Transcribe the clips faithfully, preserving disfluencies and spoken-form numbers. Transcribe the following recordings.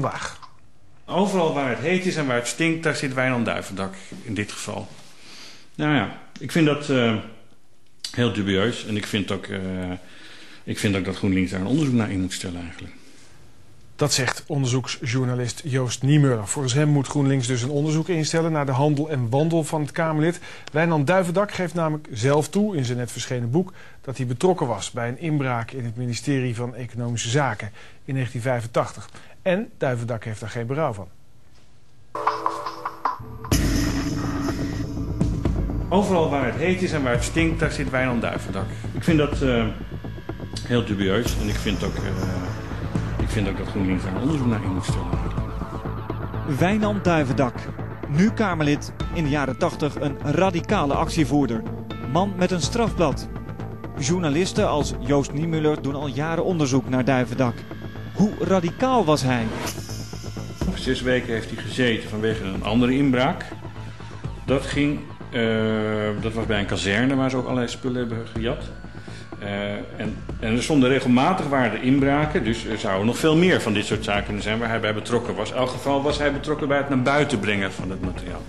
van Waag. Overal waar het heet is en waar het stinkt, daar zit Wijnand Duyvendak in dit geval. Nou ja, ik vind dat uh, heel dubieus. En ik vind, ook, uh, ik vind ook dat GroenLinks daar een onderzoek naar in moet stellen eigenlijk. Dat zegt onderzoeksjournalist Joost Niemöller. Volgens hem moet GroenLinks dus een onderzoek instellen naar de handel en wandel van het Kamerlid. Wijnand Duyvendak geeft namelijk zelf toe in zijn net verschenen boek dat hij betrokken was bij een inbraak in het ministerie van Economische Zaken in negentien vijfentachtig. En Duyvendak heeft daar geen berouw van. Overal waar het heet is en waar het stinkt, daar zit Wijnand Duyvendak. Ik vind dat uh, heel dubieus en ik vind ook... Uh, Ik vind ook dat GroenLinks daar onderzoek naar in moet stellen. Wijnand Duyvendak, nu Kamerlid, in de jaren tachtig een radicale actievoerder. Man met een strafblad. Journalisten als Joost Niemöller doen al jaren onderzoek naar Duyvendak. Hoe radicaal was hij? Zes weken heeft hij gezeten vanwege een andere inbraak. Dat, ging, uh, dat was bij een kazerne waar ze ook allerlei spullen hebben gejat. Uh, en, en er stonden regelmatig waren de inbraken, dus er zouden nog veel meer van dit soort zaken kunnen zijn waar hij bij betrokken was. In elk geval was hij betrokken bij het naar buiten brengen van het materiaal.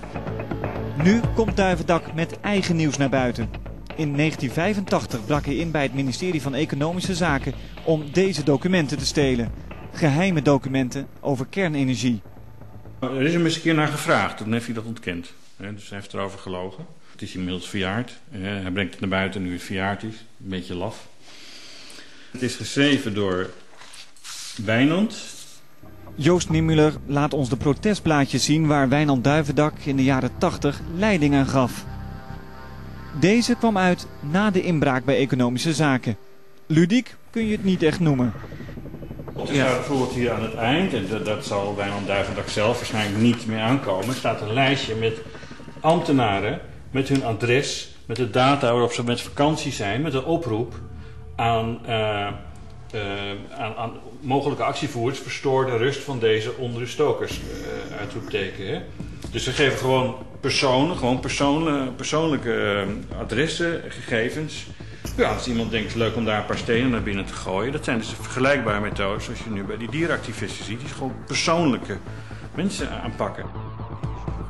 Nu komt Duyvendak met eigen nieuws naar buiten. In negentien vijfentachtig brak hij in bij het ministerie van Economische Zaken om deze documenten te stelen. Geheime documenten over kernenergie. Er is hem eens een keer naar gevraagd, toen heeft hij dat ontkend. Dus hij heeft erover gelogen. Het is inmiddels verjaard. Hij brengt het naar buiten nu het verjaard is. Een beetje laf. Het is geschreven door Wijnand. Joost Niemöller laat ons de protestblaadjes zien waar Wijnand Duyvendak in de jaren tachtig leiding aan gaf. Deze kwam uit na de inbraak bij Economische Zaken. Ludiek kun je het niet echt noemen. Er staat bijvoorbeeld hier aan het eind, en dat, dat zal Wijnand Duyvendak zelf waarschijnlijk niet meer aankomen, staat een lijstje met ambtenaren, met hun adres, met de data waarop ze met vakantie zijn, met een oproep aan, uh, uh, aan, aan mogelijke actievoerders, verstoor de rust van deze onruststokers, uh, uitroepteken. Hè? Dus ze geven gewoon personen, gewoon persoonlijke, persoonlijke uh, adressen, gegevens. Ja, als iemand denkt, leuk om daar een paar stenen naar binnen te gooien. Dat zijn dus vergelijkbare methodes zoals je nu bij die dieractivisten ziet. Die gewoon persoonlijke mensen aanpakken.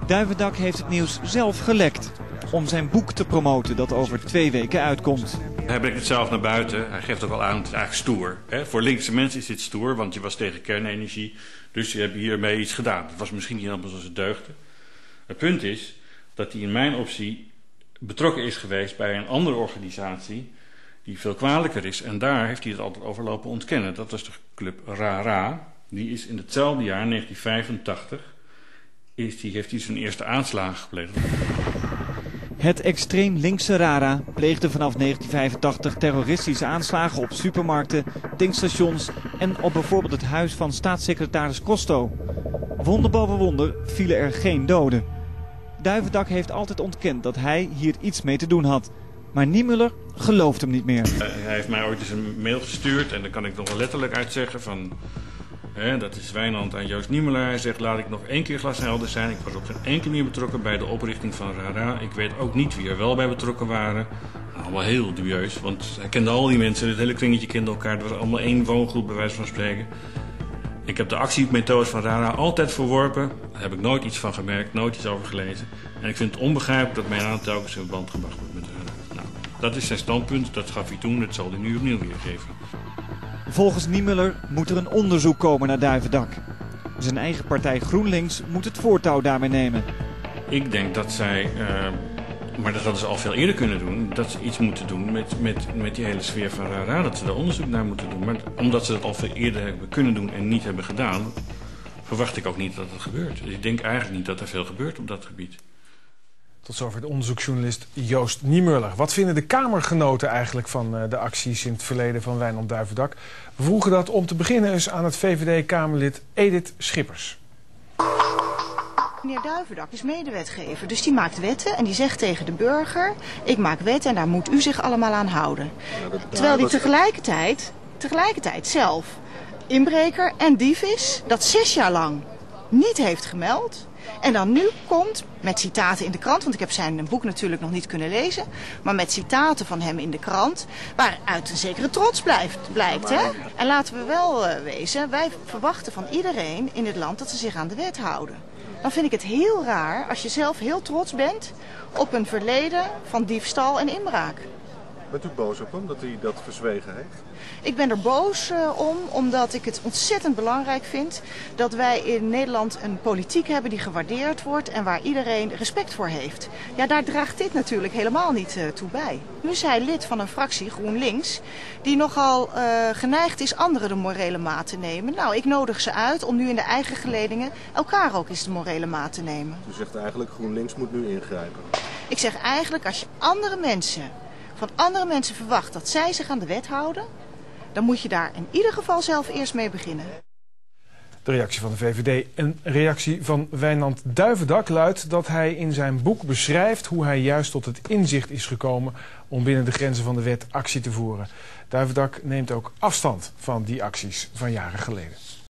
Duyvendak heeft het nieuws zelf gelekt om zijn boek te promoten dat over twee weken uitkomt. Hij brengt het zelf naar buiten. Hij geeft ook al aan, het is eigenlijk stoer. Hè? Voor linkse mensen is dit stoer, want je was tegen kernenergie. Dus je hebt hiermee iets gedaan. Het was misschien niet helemaal zoals het deugde. Het punt is dat hij in mijn optie betrokken is geweest bij een andere organisatie die veel kwalijker is. En daar heeft hij het altijd overlopen ontkennen. Dat was de club Rara. Die is in hetzelfde jaar, negentien vijfentachtig, is die, heeft hij zijn eerste aanslagen gepleegd. Het extreem linkse Rara pleegde vanaf negentien vijfentachtig terroristische aanslagen op supermarkten, tankstations en op bijvoorbeeld het huis van staatssecretaris Costo. Wonder boven wonder vielen er geen doden. Duyvendak heeft altijd ontkend dat hij hier iets mee te doen had. Maar Niemöller gelooft hem niet meer. Uh, hij heeft mij ooit eens een mail gestuurd en daar kan ik nog wel letterlijk uitzeggen van... He, dat is Wijnand aan Joost Niemöller. Hij zegt, laat ik nog één keer glashelder zijn. Ik was op geen enkele manier betrokken bij de oprichting van Rara. Ik weet ook niet wie er wel bij betrokken waren. Nou, wel heel dubieus, want hij kende al die mensen. Het hele kringetje kende elkaar. Het was allemaal één woongroep, bij wijze van spreken. Ik heb de actiemethodes van Rara altijd verworpen. Daar heb ik nooit iets van gemerkt, nooit iets over gelezen. En ik vind het onbegrijpelijk dat mijn naam telkens in verband gebracht wordt met Rara. Nou, dat is zijn standpunt. Dat gaf hij toen. Dat zal hij nu opnieuw weergeven. Volgens Niemöller moet er een onderzoek komen naar Duyvendak. Zijn eigen partij GroenLinks moet het voortouw daarmee nemen. Ik denk dat zij, uh, maar dat hadden ze al veel eerder kunnen doen, dat ze iets moeten doen met, met, met die hele sfeer van Rara, dat ze daar onderzoek naar moeten doen. Maar omdat ze dat al veel eerder hebben kunnen doen en niet hebben gedaan, verwacht ik ook niet dat het gebeurt. Dus ik denk eigenlijk niet dat er veel gebeurt op dat gebied. Tot zover de onderzoeksjournalist Joost Niemöller. Wat vinden de Kamergenoten eigenlijk van de acties in het verleden van Wijnand Duyvendak? We vroegen dat om te beginnen eens aan het V V D-Kamerlid Edith Schippers. Meneer Duyvendak is medewetgever, dus die maakt wetten en die zegt tegen de burger... ik maak wetten en daar moet u zich allemaal aan houden. Terwijl die tegelijkertijd, tegelijkertijd zelf inbreker en dief is, dat zes jaar lang... niet heeft gemeld. En dan nu komt, met citaten in de krant, want ik heb zijn boek natuurlijk nog niet kunnen lezen, maar met citaten van hem in de krant, waaruit een zekere trots blijft, blijkt. Hè? En laten we wel uh, wezen, wij verwachten van iedereen in dit land dat ze zich aan de wet houden. Dan vind ik het heel raar als je zelf heel trots bent op een verleden van diefstal en inbraak. Bent u boos op hem, dat hij dat verzwegen heeft? Ik ben er boos uh, om, omdat ik het ontzettend belangrijk vind dat wij in Nederland een politiek hebben die gewaardeerd wordt en waar iedereen respect voor heeft. Ja, daar draagt dit natuurlijk helemaal niet uh, toe bij. Nu is hij lid van een fractie, GroenLinks, die nogal uh, geneigd is anderen de morele maat te nemen. Nou, ik nodig ze uit om nu in de eigen geledingen elkaar ook eens de morele maat te nemen. U zegt eigenlijk, GroenLinks moet nu ingrijpen. Ik zeg eigenlijk, als je andere mensen... van andere mensen verwacht dat zij zich aan de wet houden, dan moet je daar in ieder geval zelf eerst mee beginnen. De reactie van de V V D. Een reactie van Wijnand Duyvendak luidt dat hij in zijn boek beschrijft hoe hij juist tot het inzicht is gekomen om binnen de grenzen van de wet actie te voeren. Duyvendak neemt ook afstand van die acties van jaren geleden.